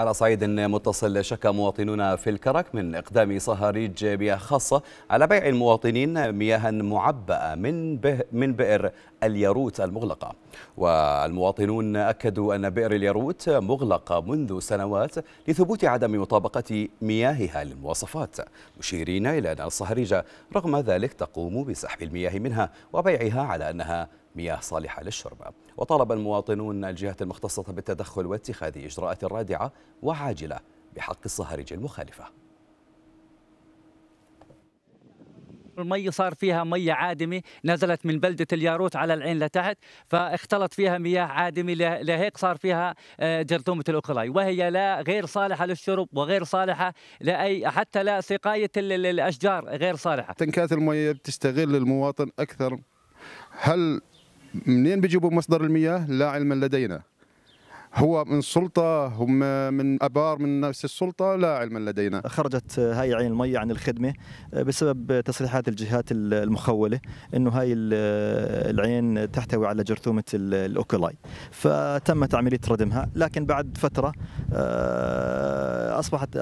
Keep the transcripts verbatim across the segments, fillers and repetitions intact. على صعيد متصل، شكى مواطنون في الكرك من إقدام صهاريج مياه خاصة على بيع المواطنين مياه معبأة من من بئر الياروت المغلقة. والمواطنون أكدوا أن بئر الياروت مغلقة منذ سنوات لثبوت عدم مطابقة مياهها للمواصفات، مشيرين إلى أن الصهاريج رغم ذلك تقوم بسحب المياه منها وبيعها على أنها مياه صالحة للشرب. وطلب المواطنون الجهات المختصة بالتدخل واتخاذ إجراءات رادعة وعاجلة بحق الصهاريج المخالفة. المي صار فيها مية عادمة نزلت من بلدة الياروت على العين لتحت، فاختلط فيها مياه عادمة، لهيك صار فيها جرثومة الأقلاي، وهي لا غير صالحة للشرب وغير صالحة لأي، حتى لا سقاية الأشجار غير صالحة. تنكات المية بتستغل المواطن أكثر. هل منين بيجيبوا مصدر المياه؟ لا علم لدينا، هو من سلطة، هم من أبار من نفس السلطة، لا علم لدينا. خرجت هاي عين المية عن الخدمة بسبب تصريحات الجهات المخولة إنه هاي العين تحتوي على جرثومة الأوكولاي، فتم عملية ردمها، لكن بعد فترة أصبحت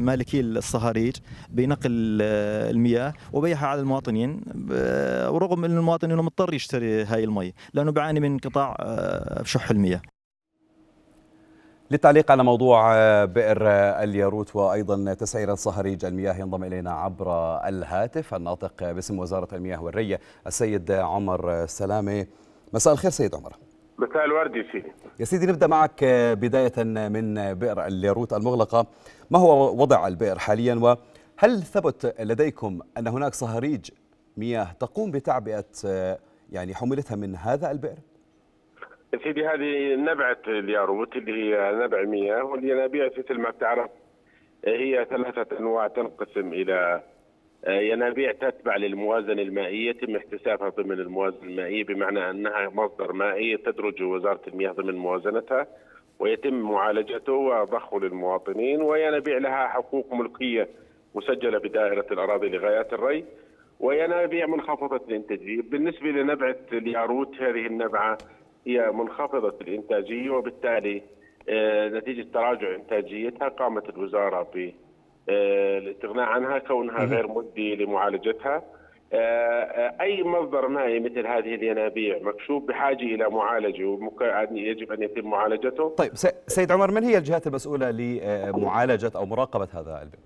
مالكي الصهاريج بنقل المياه وبيعها على المواطنين، ورغم إن المواطن إنه مضطر يشتري هاي المية لأنه بيعاني من انقطاع بشح المياه. للتعليق على موضوع بئر الياروت وأيضا تسعير صهاريج المياه ينضم إلينا عبر الهاتف الناطق باسم وزارة المياه والري السيد عمر سلامي. مساء الخير سيد عمر. مساء الورد يا سيدي. يا سيدي نبدأ معك بداية من بئر الياروت المغلقة، ما هو وضع البئر حاليا؟ وهل ثبت لديكم أن هناك صهاريج مياه تقوم بتعبئة يعني حمولتها من هذا البئر؟ سيدي هذه نبعة الياروت اللي هي نبع مياه، واللي ينابيع مثل ما بتعرف هي ثلاثة أنواع، تنقسم إلى ينابيع تتبع للموازنة المائية يتم احتسابها ضمن الموازنة المائية، بمعنى أنها مصدر مائي تدرجه وزارة المياه ضمن موازنتها ويتم معالجته وضخه للمواطنين، وينابيع لها حقوق ملكية مسجلة بدائرة الأراضي لغايات الري، وينابيع منخفضة الإنتاجية. بالنسبة لنبعة الياروت هذه النبعة هي منخفضة الإنتاجية، وبالتالي نتيجة تراجع إنتاجيتها قامت الوزارة بالاستغناء عنها كونها غير مجدي لمعالجتها. أي مصدر مائي مثل هذه الينابيع مكشوف بحاجة إلى معالجة ويجب أن يتم معالجته. طيب سيد عمر، من هي الجهات المسؤولة لمعالجة أو مراقبة هذا البئر؟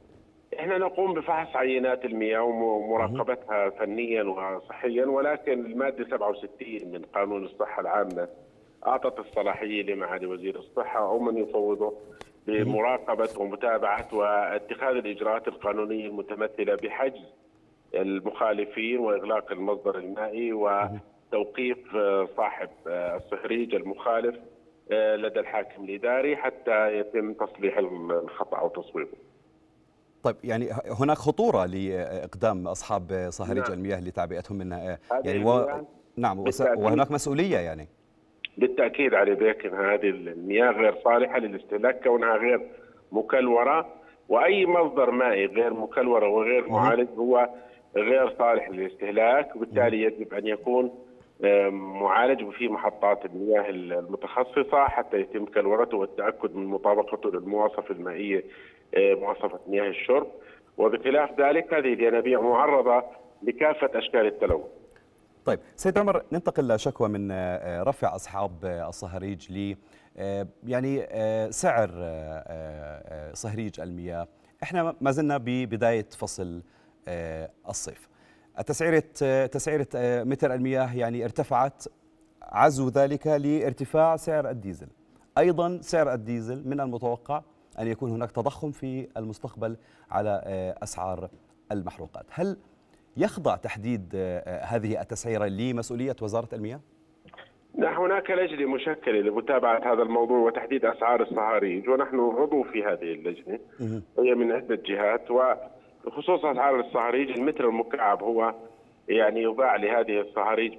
احنا نقوم بفحص عينات المياه ومراقبتها فنيا وصحيا، ولكن الماده سبعة وستين من قانون الصحه العامه اعطت الصلاحيه لمعالي وزير الصحه او من يفوضه بمراقبه ومتابعه واتخاذ الاجراءات القانونيه المتمثله بحجز المخالفين واغلاق المصدر المائي وتوقيف صاحب الصهريج المخالف لدى الحاكم الاداري حتى يتم تصليح الخطا او تصويبه. طيب يعني هناك خطورة لإقدام أصحاب صهاريج نعم. المياه لتعبئتهم منها يعني و... نعم وهناك مسؤولية يعني بالتأكيد على بيك أن هذه المياه غير صالحة للاستهلاك كونها غير مكلورة، وأي مصدر مائي غير مكلورة وغير معالج هو غير صالح للاستهلاك، وبالتالي يجب أن يكون معالج في محطات المياه المتخصصة حتى يتم كلورته والتأكد من مطابقته للمواصفة المائية مواصفة مياه الشرب، وبخلاف ذلك هذه الينابيع معرضة لكافة أشكال التلوث. طيب سيد عمر، ننتقل لشكوى من رفع أصحاب الصهاريج ل يعني سعر صهريج المياه. احنا ما زلنا ببداية فصل الصيف، التسعيرة تسعيرة متر المياه يعني ارتفعت، عزو ذلك لارتفاع سعر الديزل، أيضا سعر الديزل من المتوقع أن يكون هناك تضخم في المستقبل على أسعار المحروقات. هل يخضع تحديد هذه التسعيرة لمسؤولية وزارة المياه؟ نعم، هناك لجنة مشكلة لمتابعة هذا الموضوع وتحديد أسعار الصهاريج، ونحن عضو في هذه اللجنة، هي من عدة جهات، وخصوصا أسعار الصهاريج. المتر المكعب هو يعني يباع لهذه الصهاريج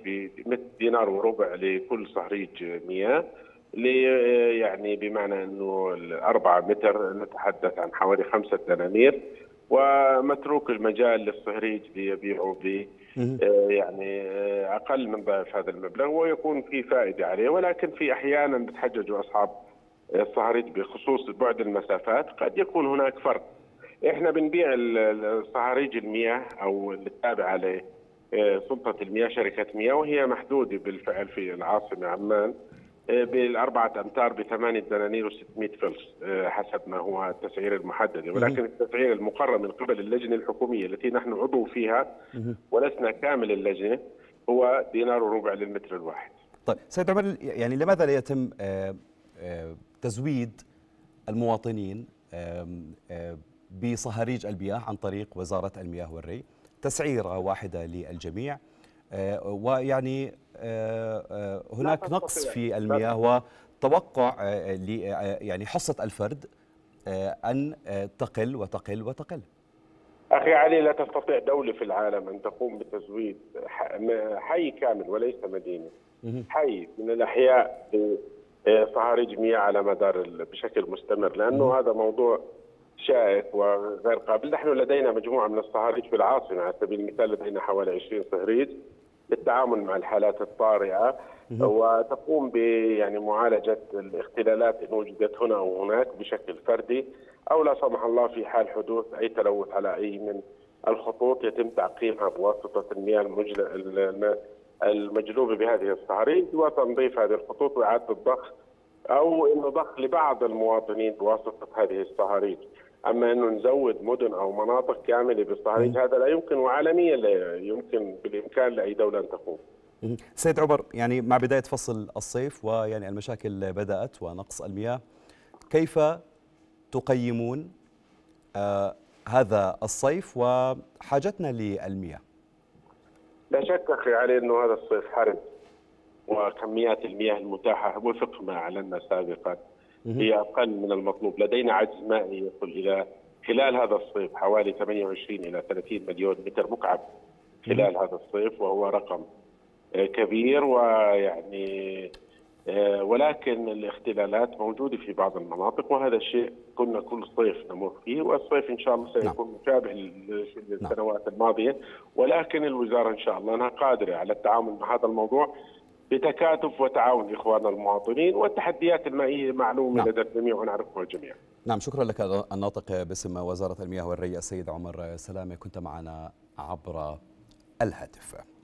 بدينار وربع لكل صهريج مياه، يعني بمعنى أنه الأربعة متر نتحدث عن حوالي خمسة دنانير، ومتروك المجال للصهريج ليبيعوا ب يعني أقل من ضعف هذا المبلغ ويكون في فائدة عليه، ولكن في أحيانا بتحججوا أصحاب الصهاريج بخصوص بعد المسافات قد يكون هناك فرق. احنا بنبيع الصهاريج المياه او التابعه لسلطه المياه شركه مياه، وهي محدوده بالفعل في العاصمه عمان بالاربعه امتار بثمانيه دنانير وستمائة فلس حسب ما هو التسعير المحدده، ولكن التسعير المقرر من قبل اللجنه الحكوميه التي نحن عضو فيها ولسنا كامل اللجنه هو دينار وربع للمتر الواحد. طيب سيد عمر، يعني لماذا لا يتم تزويد المواطنين بصهاريج المياه عن طريق وزارة المياه والري، تسعيرة واحدة للجميع، ويعني هناك نقص في المياه وتوقع يعني حصة الفرد أن تقل وتقل وتقل. أخي علي، لا تستطيع دولة في العالم أن تقوم بتزويد حي كامل وليس مدينة، حي من الأحياء صهاريج مياه على مدار بشكل مستمر، لأنه هذا موضوع شائك وغير قابل. نحن لدينا مجموعة من الصهاريج في العاصمة، على سبيل المثال لدينا حوالي عشرين صهريج للتعامل مع الحالات الطارئة، وتقوم ب يعني معالجة الاختلالات إن وجدت هنا أو هناك بشكل فردي، أو لا سمح الله في حال حدوث أي تلوث على أي من الخطوط يتم تعقيمها بواسطة المياه المجل... المجلوبة بهذه الصهاريج، وتنظيف هذه الخطوط وإعادة الضخ، أو إنه ضخ لبعض المواطنين بواسطة هذه الصهاريج. أما أنه نزود مدن أو مناطق كاملة بالصهاريج هذا لا يمكن، وعالميا لا يمكن بالإمكان لأي دولة أن تقوم. سيد عمر، يعني مع بداية فصل الصيف ويعني المشاكل بدأت ونقص المياه، كيف تقيمون آه هذا الصيف وحاجتنا للمياه؟ لا شك أخي علي أنه هذا الصيف حرب، وكميات المياه المتاحة وفق ما أعلنا سابقا هي أقل من المطلوب. لدينا عجز مائي يصل إلى خلال هذا الصيف حوالي ثمانية وعشرين إلى ثلاثين مليون متر مكعب خلال هذا الصيف، وهو رقم كبير، ويعني ولكن الاختلالات موجودة في بعض المناطق، وهذا الشيء كنا كل صيف نمر فيه، والصيف إن شاء الله سيكون مشابه للسنوات الماضية، ولكن الوزارة إن شاء الله أنها قادرة على التعامل مع هذا الموضوع بتكاتف وتعاون إخواننا المواطنين، والتحديات المائية معلومة نعم. لدى الجميع ونعرفها الجميع. نعم، شكرا لك الناطق باسم وزارة المياه والري السيد عمر سلامي، كنت معنا عبر الهاتف.